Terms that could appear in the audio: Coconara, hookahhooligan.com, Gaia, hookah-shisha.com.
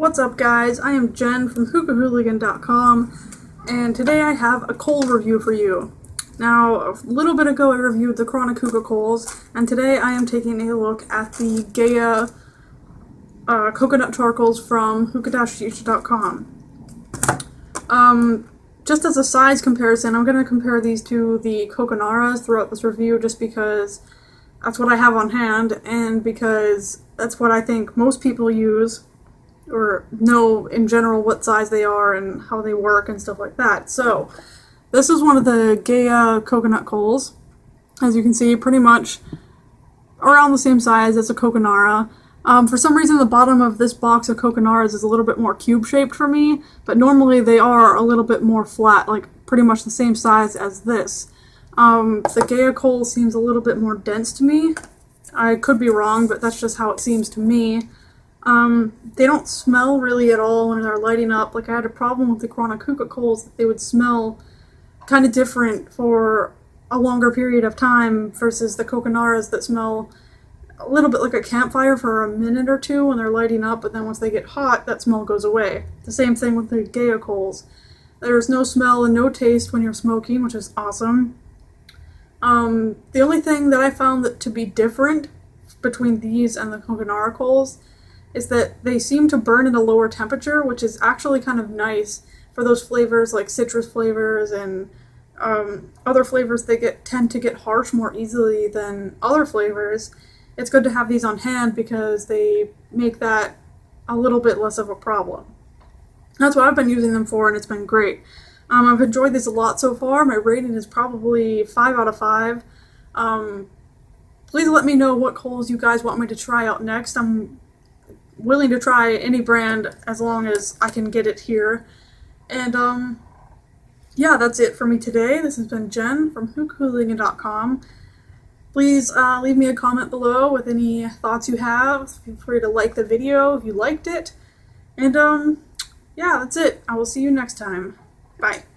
What's up, guys? I am Jen from hookahhooligan.com, and today I have a coal review for you. Now, a little bit ago I reviewed the chronic hookah coals, and today I am taking a look at the Gaia coconut charcoals from hookah-shisha.com. Just as a size comparison, I'm going to compare these to the Coconaras throughout this review just because that's what I have on hand and because that's what I think most people use or know in general what size they are and how they work and stuff like that. So this is one of the Gaia coconut coals. As you can see, pretty much around the same size as a Coconara. For some reason, the bottom of this box of Coconaras is a little bit more cube-shaped for me, but normally they are a little bit more flat, like pretty much the same size as this. The Gaia coal seems a little bit more dense to me. I could be wrong, but that's just how it seems to me. They don't smell really at all when they're lighting up. Like, I had a problem with the chronic hookah coals that they would smell kind of different for a longer period of time versus the Coconaras that smell a little bit like a campfire for a minute or two when they're lighting up, but then once they get hot, that smell goes away. The same thing with the Gaia coals. There's no smell and no taste when you're smoking, which is awesome. The only thing that I found that to be different between these and the Coconara coals is that they seem to burn at a lower temperature, which is actually kind of nice for those flavors like citrus flavors and other flavors that tend to get harsh more easily than other flavors. It's good to have these on hand because they make that a little bit less of a problem. That's what I've been using them for, and it's been great. I've enjoyed these a lot so far. My rating is probably 5 out of 5. Please let me know what coals you guys want me to try out next. I'm willing to try any brand as long as I can get it here. And yeah, that's it for me today. This has been Jen from hookahhooligan.com. Please leave me a comment below with any thoughts you have. Feel free to like the video if you liked it. And yeah, that's it. I will see you next time. Bye.